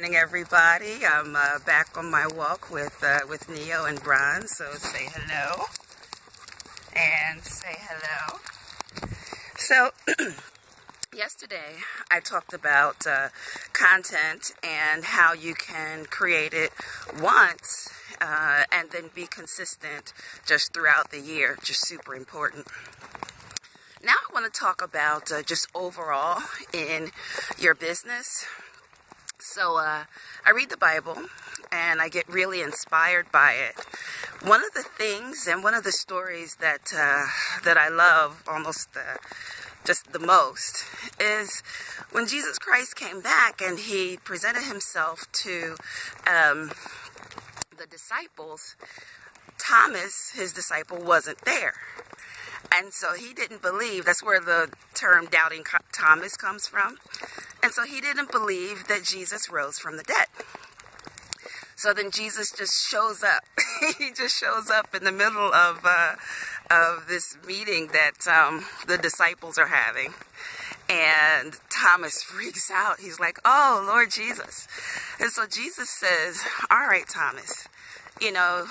Good morning, everybody. I'm back on my walk with Neo and Bron, so say hello. And say hello. So, yesterday I talked about content and how you can create it once and then be consistent just throughout the year, just super important. Now I want to talk about just overall in your business. So I read the Bible and I get really inspired by it. One of the things and one of the stories that I love almost just the most is when Jesus Christ came back and he presented himself to the disciples. Thomas, his disciple, wasn't there. And so he didn't believe. That's where the term doubting Thomas comes from. And so he didn't believe that Jesus rose from the dead. So then Jesus just shows up. He just shows up in the middle of this meeting that the disciples are having. And Thomas freaks out. He's like, "Oh, Lord Jesus." And so Jesus says, "All right, Thomas, you know,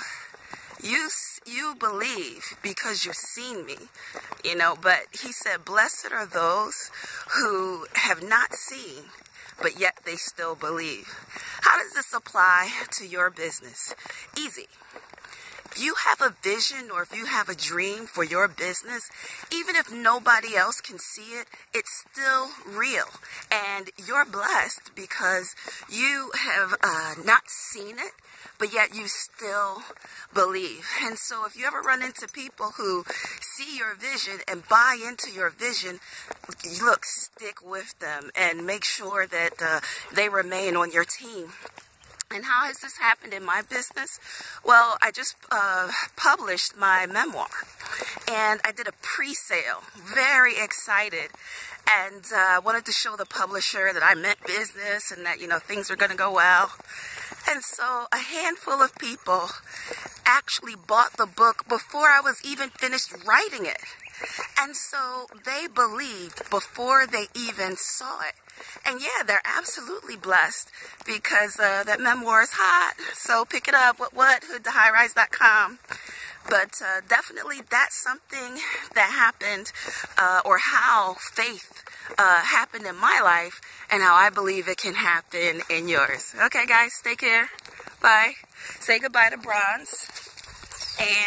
you believe because you've seen me, you know." But he said, "Blessed are those who have not seen, but yet they still believe." How does this apply to your business? Easy. If you have a vision or if you have a dream for your business, even if nobody else can see it, it's still real. And you're blessed because you have not seen it, but yet you still believe. And so if you ever run into people who see your vision and buy into your vision, look, stick with them and make sure that they remain on your team. And how has this happened in my business? Well, I just published my memoir and I did a pre-sale, very excited, and wanted to show the publisher that I meant business and that, you know, things are going to go well. And so a handful of people actually bought the book before I was even finished writing it. And so they believed before they even saw it. And yeah, they're absolutely blessed because that memoir is hot. So pick it up. What? hoodtohighrise.com. But definitely that's something that happened or how faith happened in my life and how I believe it can happen in yours. Okay, guys, take care. Bye. Say goodbye to Bronze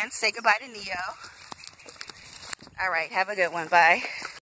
and say goodbye to Neo. All right, have a good one. Bye.